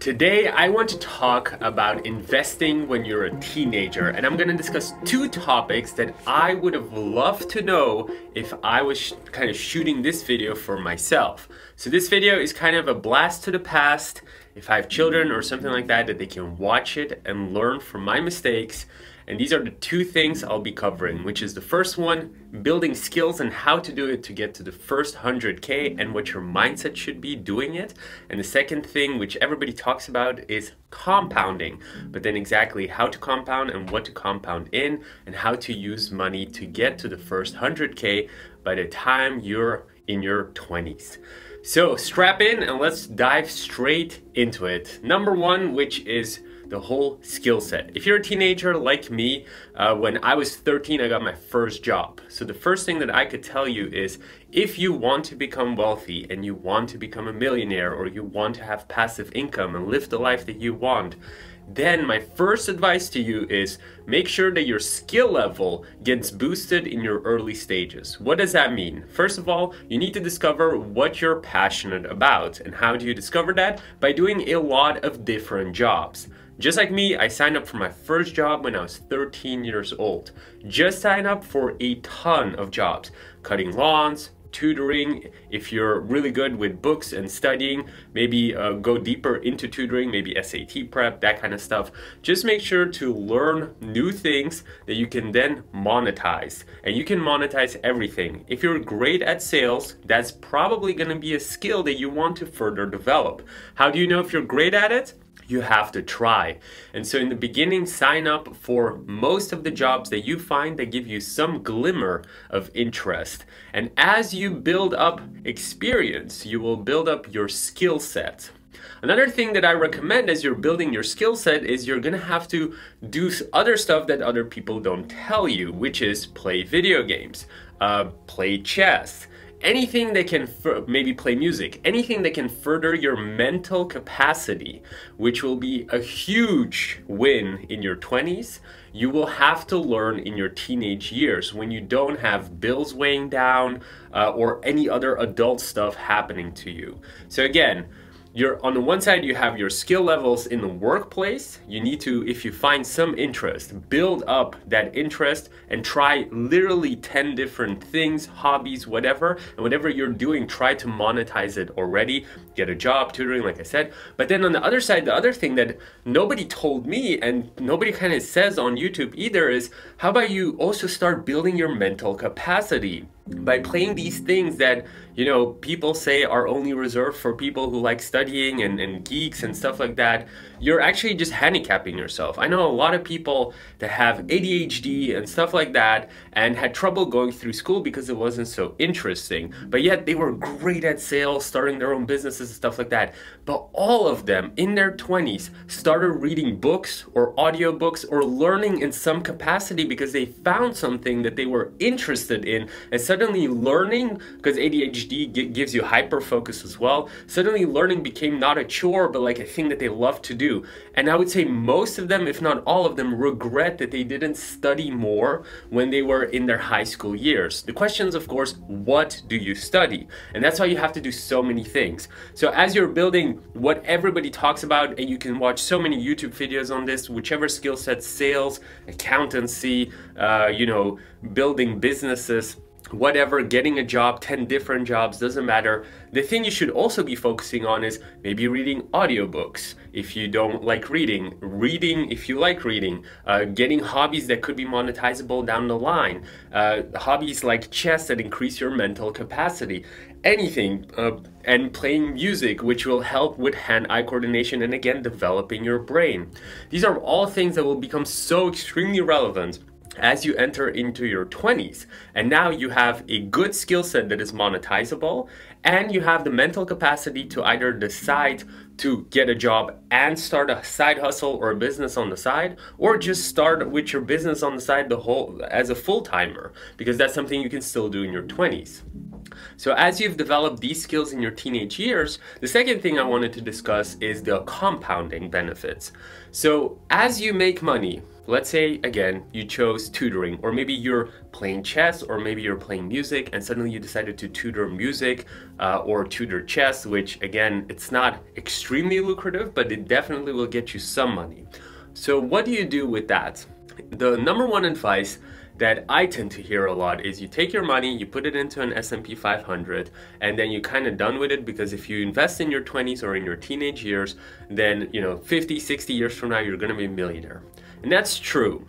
Today I want to talk about investing when you're a teenager, and I'm going to discuss two topics that I would have loved to know if I was kind of shooting this video for myself. So this video is kind of a blast to the past. If I have children or something like that, they can watch it and learn from my mistakes. And these are the two things I'll be covering, which is the first one, building skills and how to do it to get to the first 100K and what your mindset should be doing it. And the second thing, which everybody talks about, is compounding, but then exactly how to compound and what to compound in and how to use money to get to the first 100K by the time you're in your 20s. So strap in and let's dive straight into it. Number one, which is the whole skill set. If you're a teenager like me, when I was 13, I got my first job. So the first thing that I could tell you is, if you want to become wealthy and you want to become a millionaire or you want to have passive income and live the life that you want, then my first advice to you is make sure that your skill level gets boosted in your early stages. What does that mean? First of all, you need to discover what you're passionate about. And how do you discover that? By doing a lot of different jobs. Just like me, I signed up for my first job when I was 13 years old. Just signed up for a ton of jobs, cutting lawns, tutoring. If you're really good with books and studying, maybe go deeper into tutoring, maybe SAT prep, that kind of stuff. Just make sure to learn new things that you can then monetize. And you can monetize everything. If you're great at sales, that's probably going to be a skill that you want to further develop. How do you know if you're great at it? You have to try. And so in the beginning, sign up for most of the jobs that you find that give you some glimmer of interest. And as you build up experience, you will build up your skill set. Another thing that I recommend as you're building your skill set is you're gonna have to do other stuff that other people don't tell you, which is play video games, play chess, anything that can, maybe play music, anything that can further your mental capacity, which will be a huge win in your 20s. You will have to learn in your teenage years when you don't have bills weighing down or any other adult stuff happening to you. So again, you're on the one side, you have your skill levels in the workplace. You need to, if you find some interest, build up that interest and try literally 10 different things, hobbies, whatever. And whatever you're doing, try to monetize it already. Get a job, tutoring, like I said. But then on the other side, the other thing that nobody told me and nobody kind of says on YouTube either is, how about you also start building your mental capacity? By playing these things that, you know, people say are only reserved for people who like studying and geeks and stuff like that, you're actually just handicapping yourself. I know a lot of people that have ADHD and stuff like that and had trouble going through school because it wasn't so interesting, but yet they were great at sales, starting their own businesses and stuff like that. But all of them in their 20s started reading books or audiobooks or learning in some capacity because they found something that they were interested in, and suddenly learning, because ADHD gives you hyper focus as well, suddenly learning became not a chore but like a thing that they love to do. And I would say most of them, if not all of them, regret that they didn't study more when they were in their high school years. The question is, of course, what do you study? And that's why you have to do so many things. So as you're building what everybody talks about, and you can watch so many YouTube videos on this, whichever skill set, sales, accountancy, you know, building businesses, whatever, getting a job, 10 different jobs, doesn't matter. The thing you should also be focusing on is maybe reading audiobooks if you don't like reading, reading if you like reading, getting hobbies that could be monetizable down the line, hobbies like chess that increase your mental capacity, anything, and playing music, which will help with hand-eye coordination and again developing your brain. These are all things that will become so extremely relevant as you enter into your 20s. And now you have a good skill set that is monetizable, and you have the mental capacity to either decide to get a job and start a side hustle or a business on the side, or just start with your business on the side the whole as a full-timer, because that's something you can still do in your 20s. So as you've developed these skills in your teenage years, the second thing I wanted to discuss is the compounding benefits. So as you make money, let's say, again, you chose tutoring, or maybe you're playing chess, or maybe you're playing music, and suddenly you decided to tutor music or tutor chess, which again, it's not extremely lucrative, but it definitely will get you some money. So what do you do with that? The number one advice that I tend to hear a lot is you take your money, you put it into an S&P 500, and then you're kind of done with it, because if you invest in your 20s or in your teenage years, then, you know, 50, 60 years from now, you're gonna be a millionaire. And that's true.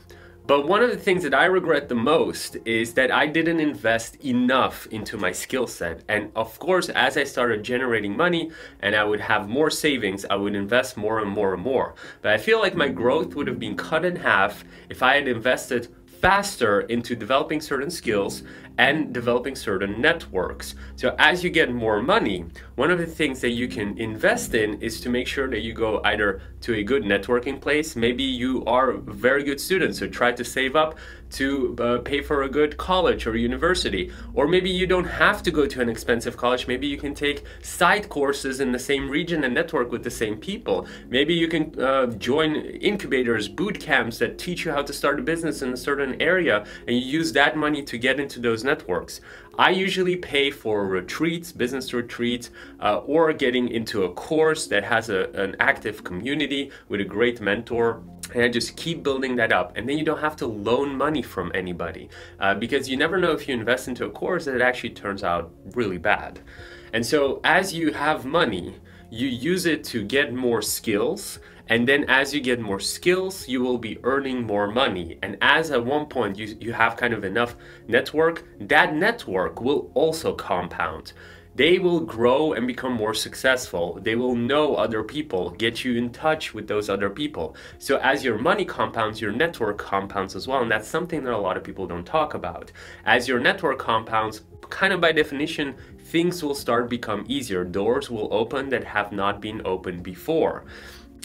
But one of the things that I regret the most is that I didn't invest enough into my skill set. And of course, as I started generating money and I would have more savings, I would invest more and more and more. But I feel like my growth would have been cut in half if I had invested faster into developing certain skills and developing certain networks. So as you get more money, one of the things that you can invest in is to make sure that you go either to a good networking place. Maybe you are a very good student, so try to save up to pay for a good college or university. Or maybe you don't have to go to an expensive college. Maybe you can take side courses in the same region and network with the same people. Maybe you can join incubators, boot camps that teach you how to start a business in a certain area, and you use that money to get into those networks. I usually pay for retreats, business retreats, or getting into a course that has an active community with a great mentor. And I just keep building that up. And then you don't have to loan money from anybody because you never know if you invest into a course that it actually turns out really bad. And so as you have money, you use it to get more skills. And then as you get more skills, you will be earning more money. And as at one point you have kind of enough network, that network will also compound. They will grow and become more successful. They will know other people, get you in touch with those other people. So as your money compounds, your network compounds as well. And that's something that a lot of people don't talk about. As your network compounds, kind of by definition, things will start become easier. Doors will open that have not been opened before.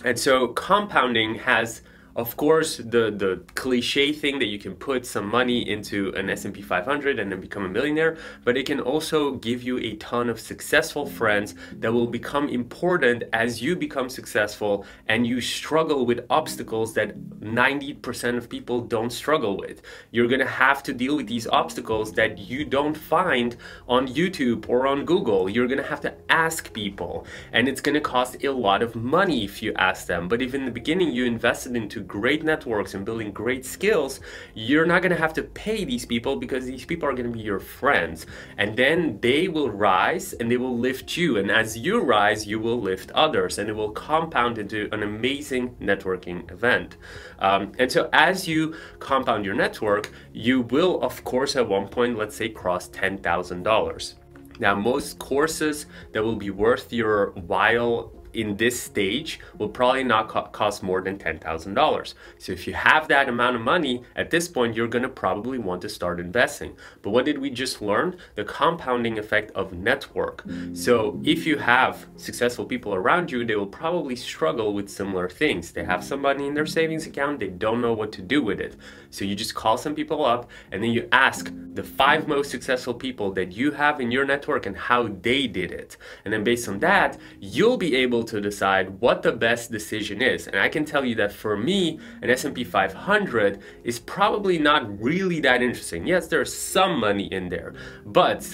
And so compounding has, of course, the cliche thing that you can put some money into an S&P 500 and then become a millionaire, but it can also give you a ton of successful friends that will become important as you become successful and you struggle with obstacles that 90% of people don't struggle with. You're gonna have to deal with these obstacles that you don't find on YouTube or on Google. You're gonna have to ask people, and it's gonna cost a lot of money if you ask them. But if in the beginning you invested into great networks and building great skills, you're not gonna have to pay these people because these people are gonna be your friends. And then they will rise and they will lift you. And as you rise, you will lift others, and it will compound into an amazing networking event. And so as you compound your network, you will, of course, at one point, let's say, cross $10,000. Now, most courses that will be worth your while in this stage will probably not cost more than $10,000. So if you have that amount of money, at this point, you're gonna probably want to start investing. But what did we just learn? The compounding effect of network. So if you have successful people around you, they will probably struggle with similar things. They have some money in their savings account, they don't know what to do with it. So you just call some people up and then you ask the 5 most successful people that you have in your network and how they did it. And then based on that, you'll be able to decide what the best decision is. And I can tell you that for me, an S&P 500 is probably not really that interesting. Yes, there's some money in there, but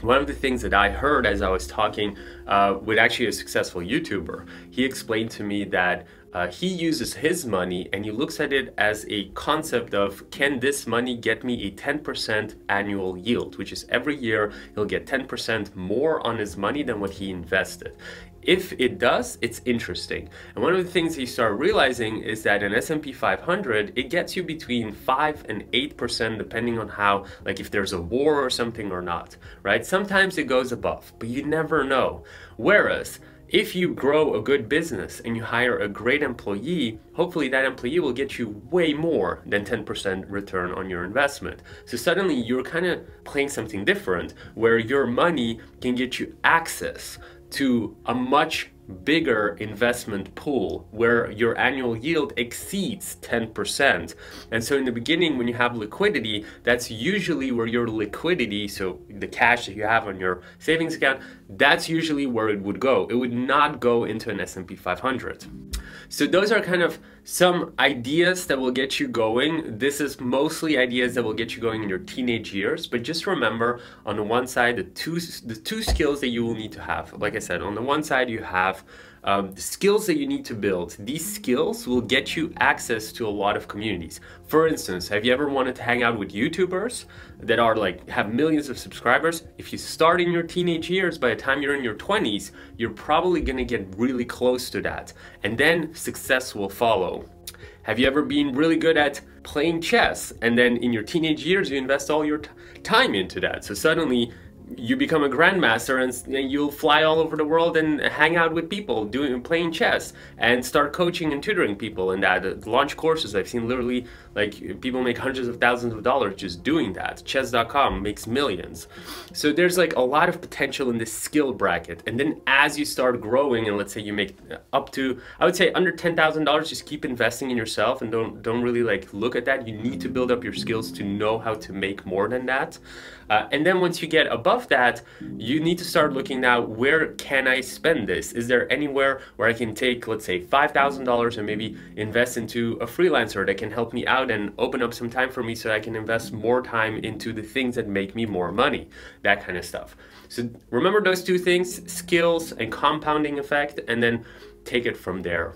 one of the things that I heard as I was talking with actually a successful YouTuber, he explained to me that he uses his money and he looks at it as a concept of, can this money get me a 10% annual yield, which is every year he'll get 10% more on his money than what he invested. If it does, it's interesting. And one of the things you start realizing is that an S&P 500, it gets you between 5 and 8% depending on how, like if there's a war or something or not, right? Sometimes it goes above, but you never know. Whereas, if you grow a good business and you hire a great employee, hopefully that employee will get you way more than 10% return on your investment. So suddenly you're kind of playing something different where your money can get you access to a much bigger investment pool where your annual yield exceeds 10%. And so in the beginning, when you have liquidity, that's usually where your liquidity, so the cash that you have on your savings account, that's usually where it would go. It would not go into an S&P 500. So those are kind of some ideas that will get you going. This is mostly ideas that will get you going in your teenage years, but just remember, on the one side, the two skills that you will need to have. Like I said, on the one side you have the skills that you need to build. These skills will get you access to a lot of communities. For instance, have you ever wanted to hang out with YouTubers that are like, have millions of subscribers? If you start in your teenage years, by the time you're in your 20s, you're probably gonna get really close to that. And then success will follow. Have you ever been really good at playing chess? And then in your teenage years, you invest all your time into that. So suddenly, you become a grandmaster and you'll fly all over the world and hang out with people playing chess and start coaching and tutoring people in that. Launch courses. I've seen literally like people make hundreds of thousands of dollars just doing that. Chess.com makes millions. So there's like a lot of potential in this skill bracket. And then as you start growing, and let's say you make up to, I would say under $10,000, just keep investing in yourself and don't really like look at that. You need to build up your skills to know how to make more than that. And then once you get above that, you need to start looking now, where can I spend this? Is there anywhere where I can take, let's say, $5,000 and maybe invest into a freelancer that can help me out and open up some time for me so I can invest more time into the things that make me more money, that kind of stuff. So remember those two things, skills and compounding effect, and then take it from there.